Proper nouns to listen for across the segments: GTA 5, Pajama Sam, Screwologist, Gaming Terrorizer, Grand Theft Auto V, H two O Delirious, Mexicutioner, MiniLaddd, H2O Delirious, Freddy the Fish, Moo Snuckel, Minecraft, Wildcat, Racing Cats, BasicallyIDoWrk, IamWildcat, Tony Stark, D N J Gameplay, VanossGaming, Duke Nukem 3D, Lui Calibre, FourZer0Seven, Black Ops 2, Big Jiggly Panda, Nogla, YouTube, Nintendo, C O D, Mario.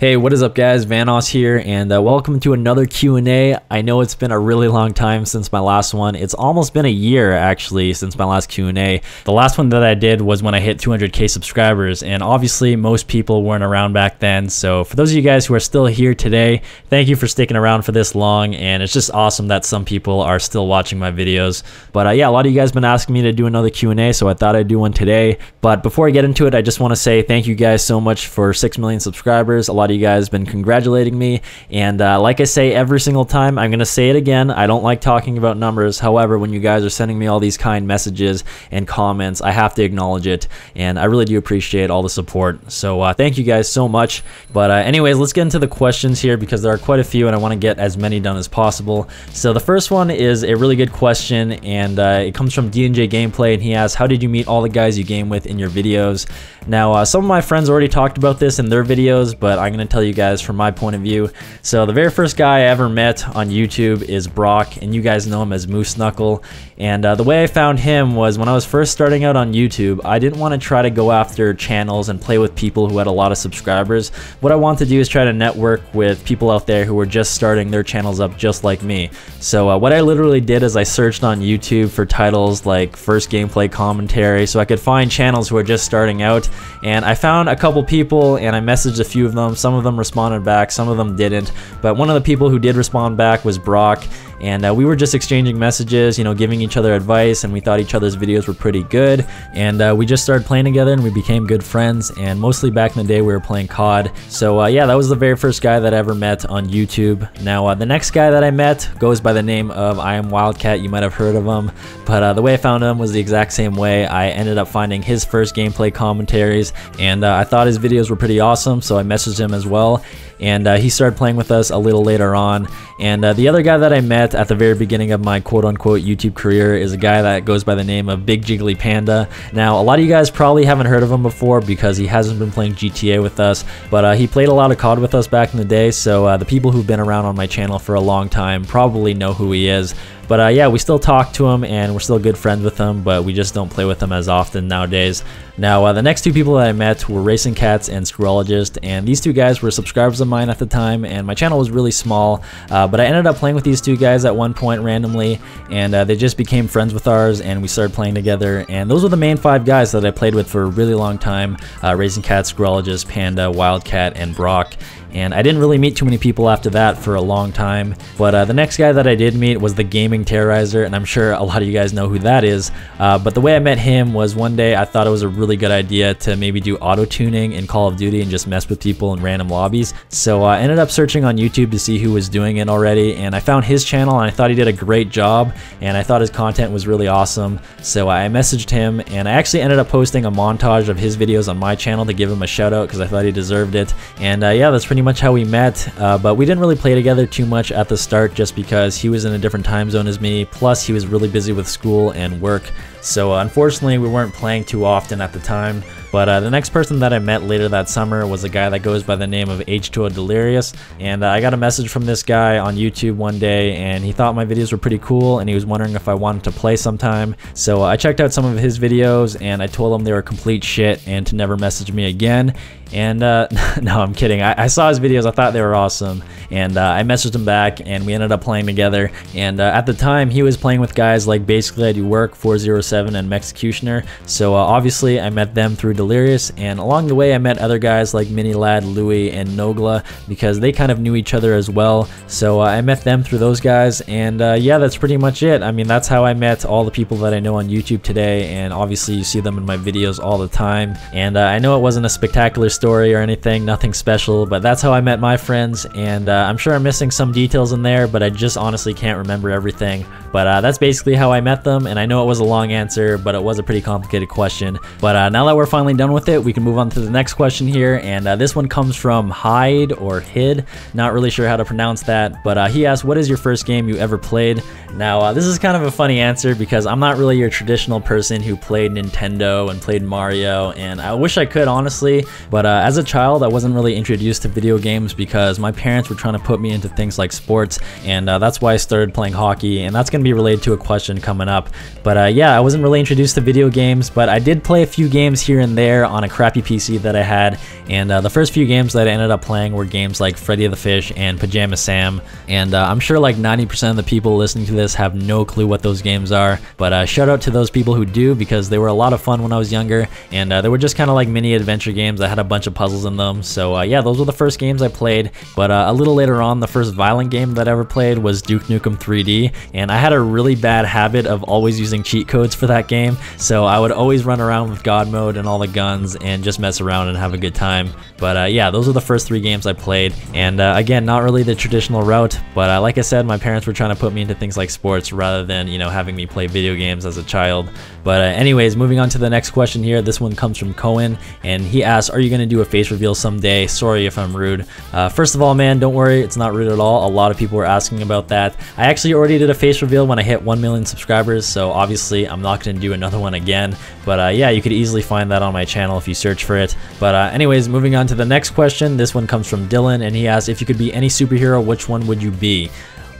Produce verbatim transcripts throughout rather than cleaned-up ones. Hey, what is up guys? Vanoss here, and uh, welcome to another Q and A. I know it's been a really long time since my last one. It's almost been a year actually since my last Q and A. The last one that I did was when I hit two hundred K subscribers, and obviously most people weren't around back then. So for those of you guys who are still here today, thank you for sticking around for this long, and it's just awesome that some people are still watching my videos. But uh, yeah, a lot of you guys have been asking me to do another Q and A, so I thought I'd do one today. But before I get into it, I just want to say thank you guys so much for six million subscribers. A lot you guys been congratulating me, and uh, like I say every single time, I'm gonna say it again, I don't like talking about numbers. However, when you guys are sending me all these kind messages and comments, I have to acknowledge it, and I really do appreciate all the support. So uh, thank you guys so much. But uh, anyways, let's get into the questions here because there are quite a few and I want to get as many done as possible. So the first one is a really good question, and uh, it comes from D N J Gameplay, and he asks, how did you meet all the guys you game with in your videos? Now uh, some of my friends already talked about this in their videos, but I'm gonna to tell you guys from my point of view. So the very first guy I ever met on YouTube is Brock, and you guys know him as Moo Snuckel. And uh, the way I found him was when I was first starting out on YouTube, I didn't want to try to go after channels and play with people who had a lot of subscribers. What I wanted to do is try to network with people out there who were just starting their channels up just like me. So uh, what I literally did is I searched on YouTube for titles like First Gameplay Commentary, so I could find channels who are just starting out, and I found a couple people and I messaged a few of them. Some Some of them responded back, some of them didn't, but one of the people who did respond back was Brock, and uh, we were just exchanging messages, you know, giving each other advice, and we thought each other's videos were pretty good, and uh, we just started playing together and we became good friends. And mostly back in the day we were playing C O D. So uh, yeah, that was the very first guy that I ever met on YouTube. Now uh, the next guy that I met goes by the name of IamWildcat. You might have heard of him, but uh, the way I found him was the exact same way. I ended up finding his First Gameplay Commentaries, and uh, I thought his videos were pretty awesome, so I messaged him as as well, and uh, he started playing with us a little later on. And uh, the other guy that I met at the very beginning of my quote-unquote YouTube career is a guy that goes by the name of Big Jiggly Panda. Now a lot of you guys probably haven't heard of him before because he hasn't been playing G T A with us, but uh, he played a lot of C O D with us back in the day, so uh, the people who've been around on my channel for a long time probably know who he is. But uh, yeah, we still talk to him and we're still good friends with him, but we just don't play with him as often nowadays. Now, uh, the next two people that I met were Racing Cats and Screwologist, and these two guys were subscribers of mine at the time, and my channel was really small, uh, but I ended up playing with these two guys at one point randomly, and uh, they just became friends with ours, and we started playing together, and those were the main five guys that I played with for a really long time, uh, Racing Cats, Screwologist, Panda, Wildcat, and Brock. And I didn't really meet too many people after that for a long time. But uh, the next guy that I did meet was the Gaming Terrorizer, and I'm sure a lot of you guys know who that is. Uh, but the way I met him was one day I thought it was a really good idea to maybe do auto-tuning in Call of Duty and just mess with people in random lobbies. So uh, I ended up searching on YouTube to see who was doing it already, and I found his channel and I thought he did a great job, and I thought his content was really awesome. So I messaged him, and I actually ended up posting a montage of his videos on my channel to give him a shout out because I thought he deserved it. And uh, yeah, that's pretty much how we met, uh, but we didn't really play together too much at the start just because he was in a different time zone as me, plus he was really busy with school and work, so uh, unfortunately we weren't playing too often at the time. But uh, the next person that I met later that summer was a guy that goes by the name of H two O Delirious, and uh, I got a message from this guy on YouTube one day, and he thought my videos were pretty cool, and he was wondering if I wanted to play sometime. So uh, I checked out some of his videos, and I told him they were complete shit and to never message me again. And uh, no, I'm kidding. I, I saw his videos, I thought they were awesome, and uh, I messaged him back, and we ended up playing together. And uh, at the time, he was playing with guys like BasicallyIDoWrk, FourZer0Seven, and Mexicutioner. So uh, obviously, I met them through Delirious, and along the way I met other guys like MiniLaddd, Lui, and Nogla because they kind of knew each other as well. So uh, I met them through those guys, and uh, yeah, that's pretty much it. I mean, that's how I met all the people that I know on YouTube today, and obviously you see them in my videos all the time. And uh, I know it wasn't a spectacular story or anything, nothing special, but that's how I met my friends. And uh, I'm sure I'm missing some details in there, but I just honestly can't remember everything. But uh, that's basically how I met them, and I know it was a long answer, but it was a pretty complicated question. But uh, now that we're finally done with it, we can move on to the next question here, and uh, this one comes from Hyde or Hid, not really sure how to pronounce that, but uh, he asked, what is your first game you ever played? Now uh, this is kind of a funny answer because I'm not really your traditional person who played Nintendo and played Mario, and I wish I could honestly, but uh, as a child I wasn't really introduced to video games because my parents were trying to put me into things like sports, and uh, that's why I started playing hockey, and that's going to be related to a question coming up. But uh, yeah, I wasn't really introduced to video games, but I did play a few games here and there there on a crappy P C that I had, and uh, the first few games that I ended up playing were games like Freddy the Fish and Pajama Sam, and uh, I'm sure like ninety percent of the people listening to this have no clue what those games are, but uh, shout out to those people who do, because they were a lot of fun when I was younger, and uh, they were just kind of like mini adventure games that had a bunch of puzzles in them. So uh, yeah, those were the first games I played, but uh, a little later on, the first violent game that I ever played was Duke Nukem three D, and I had a really bad habit of always using cheat codes for that game, so I would always run around with God mode and all the guns and just mess around and have a good time. But uh, yeah, those were the first three games I played, and uh, again, not really the traditional route, but uh, like I said, my parents were trying to put me into things like sports rather than, you know, having me play video games as a child. But uh, anyways, moving on to the next question here. This one comes from Cohen, and he asks, are you going to do a face reveal someday? Sorry if I'm rude. Uh, first of all, man, don't worry, it's not rude at all. A lot of people were asking about that. I actually already did a face reveal when I hit one million subscribers, so obviously I'm not going to do another one again. But uh, yeah, you could easily find that on my channel if you search for it. But uh, anyways, moving on to the next question. This one comes from Dylan, and he asks, if you could be any superhero, which one would you be?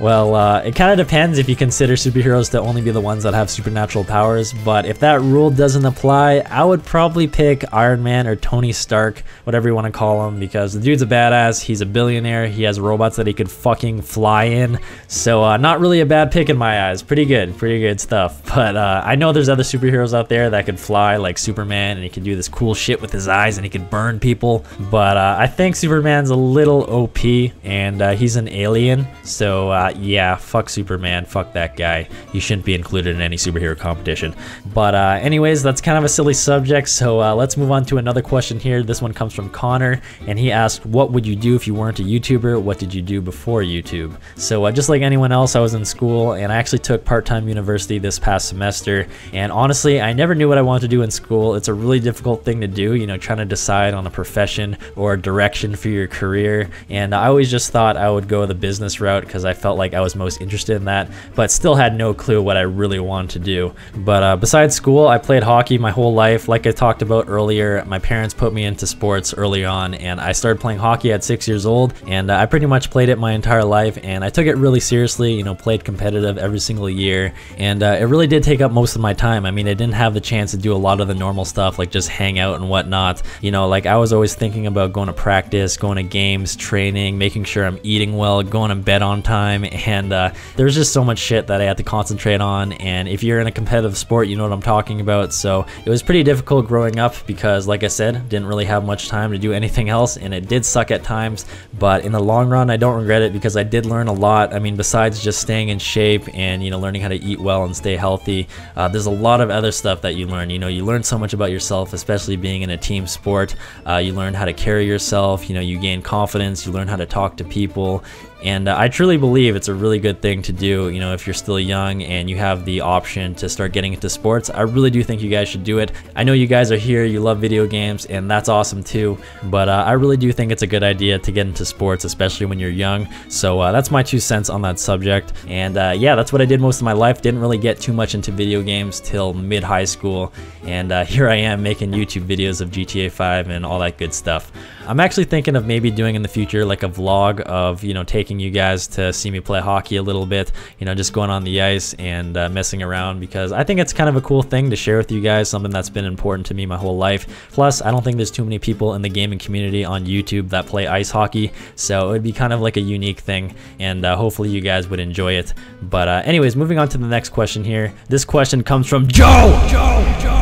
Well, uh, it kind of depends if you consider superheroes to only be the ones that have supernatural powers, but if that rule doesn't apply, I would probably pick Iron Man or Tony Stark, whatever you want to call him, because the dude's a badass, he's a billionaire, he has robots that he could fucking fly in, so uh, not really a bad pick in my eyes. Pretty good, pretty good stuff. But uh, I know there's other superheroes out there that could fly, like Superman, and he could do this cool shit with his eyes and he could burn people, but uh, I think Superman's a little O P, and uh, he's an alien, so uh, yeah, fuck Superman, fuck that guy. You shouldn't be included in any superhero competition. But uh, anyways, that's kind of a silly subject, so uh, let's move on to another question here. This one comes from Connor, and he asked, what would you do if you weren't a YouTuber? What did you do before YouTube? So uh, just like anyone else, I was in school, and I actually took part-time university this past semester, and honestly, I never knew what I wanted to do in school. It's a really difficult thing to do, you know, trying to decide on a profession or a direction for your career, and I always just thought I would go the business route because I felt like I was most interested in that, but still had no clue what I really wanted to do. But uh, besides school, I played hockey my whole life. Like I talked about earlier, my parents put me into sports early on, and I started playing hockey at six years old, and uh, I pretty much played it my entire life, and I took it really seriously, you know, played competitive every single year, and uh, it really did take up most of my time. I mean, I didn't have the chance to do a lot of the normal stuff, like just hang out and whatnot. You know, like I was always thinking about going to practice, going to games, training, making sure I'm eating well, going to bed on time, and uh, there's just so much shit that I had to concentrate on, and if you're in a competitive sport, you know what I'm talking about. So it was pretty difficult growing up because, like I said, didn't really have much time to do anything else, and it did suck at times, but in the long run I don't regret it because I did learn a lot. I mean, besides just staying in shape and, you know, learning how to eat well and stay healthy, uh, there's a lot of other stuff that you learn. You know, you learn so much about yourself, especially being in a team sport. Uh, you learn how to carry yourself, you know, you gain confidence, you learn how to talk to people. And uh, I truly believe it's a really good thing to do, you know, if you're still young and you have the option to start getting into sports. I really do think you guys should do it. I know you guys are here, you love video games, and that's awesome too, but uh, I really do think it's a good idea to get into sports, especially when you're young. So uh, that's my two cents on that subject. And uh, yeah, that's what I did most of my life. Didn't really get too much into video games till mid-high school, and uh, here I am making YouTube videos of G T A five and all that good stuff. I'm actually thinking of maybe doing in the future like a vlog of, you know, taking you guys to see me play hockey a little bit, you know, just going on the ice and uh, messing around, because I think it's kind of a cool thing to share with you guys, something that's been important to me my whole life. Plus, I don't think there's too many people in the gaming community on YouTube that play ice hockey, so it would be kind of like a unique thing, and uh, hopefully you guys would enjoy it. But uh, anyways, moving on to the next question here. This question comes from Joe! Joe! Joe!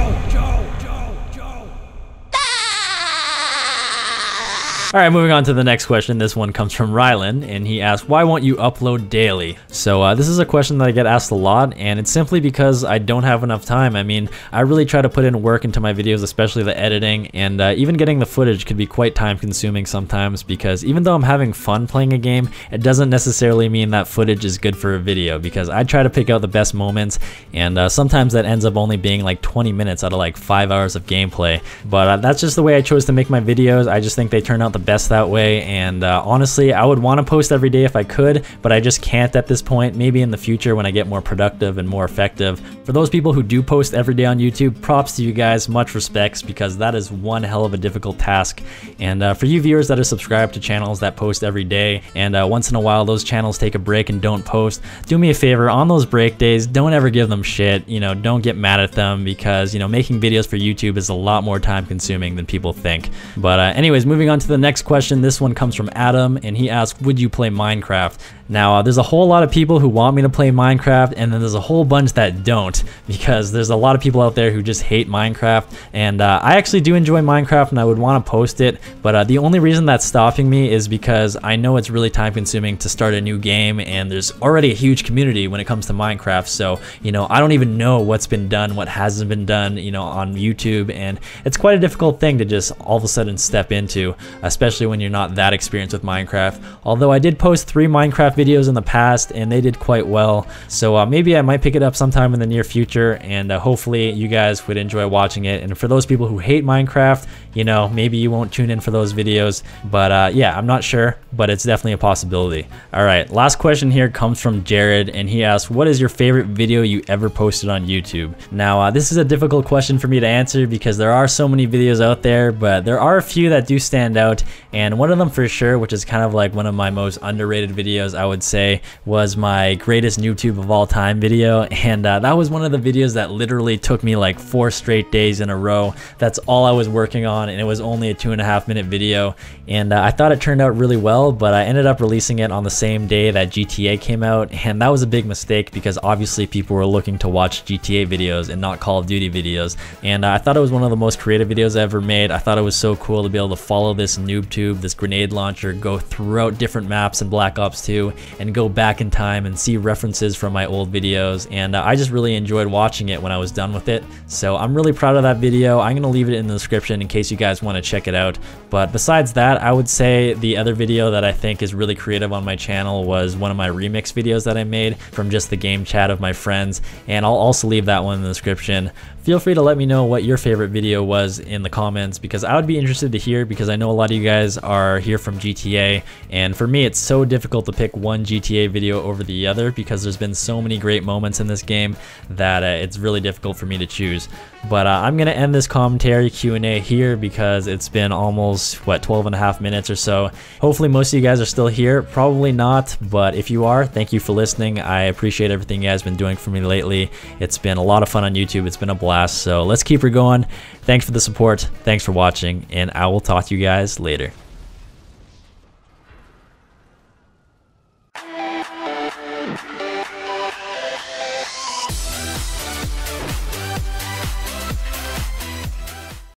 All right, moving on to the next question. This one comes from Rylan, and he asks, why won't you upload daily? So uh, this is a question that I get asked a lot, and it's simply because I don't have enough time. I mean, I really try to put in work into my videos, especially the editing, and uh, even getting the footage could be quite time consuming sometimes, because even though I'm having fun playing a game, it doesn't necessarily mean that footage is good for a video, because I try to pick out the best moments, and uh, sometimes that ends up only being like twenty minutes out of like five hours of gameplay. But uh, that's just the way I chose to make my videos. I just think they turn out the the best that way, and uh, honestly, I would want to post every day if I could, but I just can't at this point. Maybe in the future when I get more productive and more effective. For those people who do post every day on YouTube, props to you guys, much respects, because that is one hell of a difficult task. And uh, for you viewers that are subscribed to channels that post every day, and uh, once in a while those channels take a break and don't post, do me a favor, on those break days, don't ever give them shit, you know, don't get mad at them, because, you know, making videos for YouTube is a lot more time consuming than people think. But uh, anyways, moving on to the next question. This one comes from Adam, and he asks, would you play Minecraft? Now, uh, there's a whole lot of people who want me to play Minecraft, and then there's a whole bunch that don't, because there's a lot of people out there who just hate Minecraft, and uh, I actually do enjoy Minecraft, and I would want to post it, but uh, the only reason that's stopping me is because I know it's really time-consuming to start a new game, and there's already a huge community when it comes to Minecraft, so, you know, I don't even know what's been done, what hasn't been done, you know, on YouTube, and it's quite a difficult thing to just all of a sudden step into, especially when you're not that experienced with Minecraft, although I did post three Minecraft videos in the past and they did quite well, so uh, maybe I might pick it up sometime in the near future, and uh, hopefully you guys would enjoy watching it. And for those people who hate Minecraft, you know, maybe you won't tune in for those videos, but uh, yeah, I'm not sure, but it's definitely a possibility. All right, last question here comes from Jared, and he asks, what is your favorite video you ever posted on YouTube? Now uh, this is a difficult question for me to answer because there are so many videos out there, but there are a few that do stand out, and one of them for sure, which is kind of like one of my most underrated videos, I would say, was my greatest YouTube of all time video, and uh, that was one of the videos that literally took me like four straight days in a row. That's all I was working on, and it was only a two and a half minute video, and uh, I thought it turned out really well, but I ended up releasing it on the same day that G T A came out, and that was a big mistake because obviously people were looking to watch G T A videos and not Call of Duty videos, and uh, I thought it was one of the most creative videos I ever made. I thought it was so cool to be able to follow this noob tube, this grenade launcher, go throughout different maps in Black Ops two and go back in time and see references from my old videos, and uh, I just really enjoyed watching it when I was done with it, so I'm really proud of that video. I'm gonna leave it in the description in case you guys want to check it out. But besides that, I would say the other video that I think is really creative on my channel was one of my remix videos that I made from just the game chat of my friends, and I'll also leave that one in the description. Feel free to let me know what your favorite video was in the comments, because I would be interested to hear, because I know a lot of you guys are here from G T A, and for me it's so difficult to pick one G T A video over the other because there's been so many great moments in this game that uh, it's really difficult for me to choose. But uh, I'm gonna end this commentary Q and A here because it's been almost, what, twelve and a half minutes or so. Hopefully most of you guys are still here, probably not, but if you are, thank you for listening. I appreciate everything you guys have been doing for me lately. It's been a lot of fun on YouTube, it's been a blast. So let's keep her going. Thanks for the support, thanks for watching, and I will talk to you guys later.